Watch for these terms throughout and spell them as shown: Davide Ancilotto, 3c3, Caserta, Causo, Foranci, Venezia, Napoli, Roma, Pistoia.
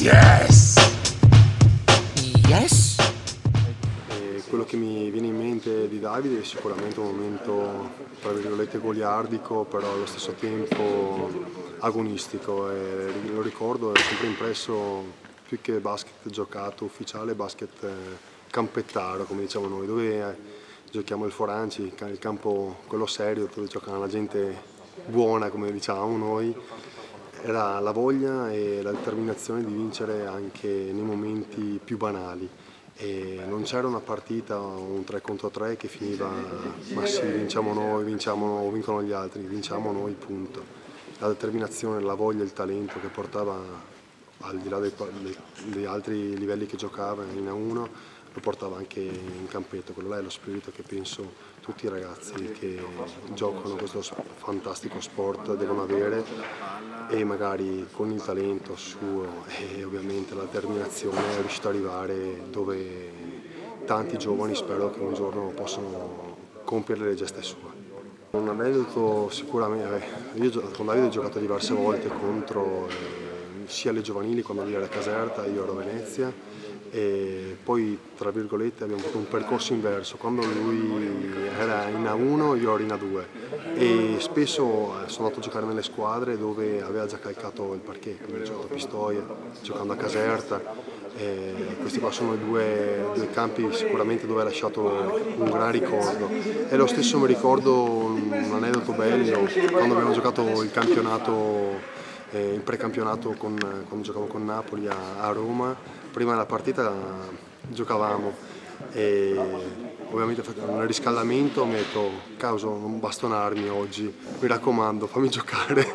Yes! Yes? Quello che mi viene in mente di Davide è sicuramente un momento, tra virgolette, goliardico, però allo stesso tempo agonistico. E lo ricordo, è sempre impresso più che basket giocato ufficiale, basket campettaro, come diciamo noi, dove giochiamo il Foranci, il campo quello serio, dove giocano la gente buona, come diciamo noi. Era la voglia e la determinazione di vincere anche nei momenti più banali. E non c'era una partita, un 3 contro 3 che finiva ma sì, vinciamo noi, vincono gli altri, vinciamo noi, punto. La determinazione, la voglia, il talento che portava, al di là degli altri livelli che giocava in A1, lo portava anche in campetto. Quello là è lo spirito che penso tutti i ragazzi che giocano questo fantastico sport devono avere, e magari con il talento suo e ovviamente la determinazione è riuscito ad arrivare dove tanti giovani spero che un giorno possano compiere le gesta sue. Un aneddoto sicuramente, io con Davide ho giocato diverse volte contro sia le giovanili quando ero a Caserta, io ero a Venezia, e poi tra virgolette abbiamo fatto un percorso inverso, quando lui era in A1 io ero in A2 e spesso sono andato a giocare nelle squadre dove aveva già calcato il parquet, quindi ho giocato a Pistoia, giocando a Caserta, e questi qua sono i due campi sicuramente dove ha lasciato un gran ricordo. E lo stesso mi ricordo un aneddoto bello quando abbiamo giocato il campionato, il precampionato quando giocavo con Napoli a Roma. Prima della partita giocavamo e ovviamente nel riscaldamento mi ha detto: Causo, non bastonarmi oggi, mi raccomando, fammi giocare.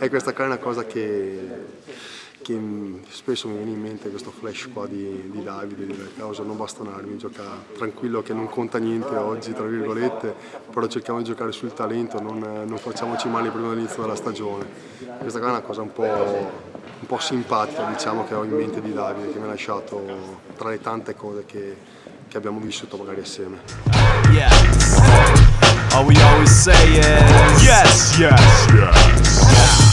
E questa qua è una cosa che spesso mi viene in mente, questo flash qua di Davide, di dire: Causo, non bastonarmi, gioca tranquillo che non conta niente oggi, tra virgolette, però cerchiamo di giocare sul talento, non facciamoci male prima dell'inizio della stagione. Questa qua è una cosa un po' simpatica, diciamo, che ho in mente di Davide, che mi ha lasciato tra le tante cose che abbiamo vissuto magari assieme. Yes. All we always say is yes, yes, yes.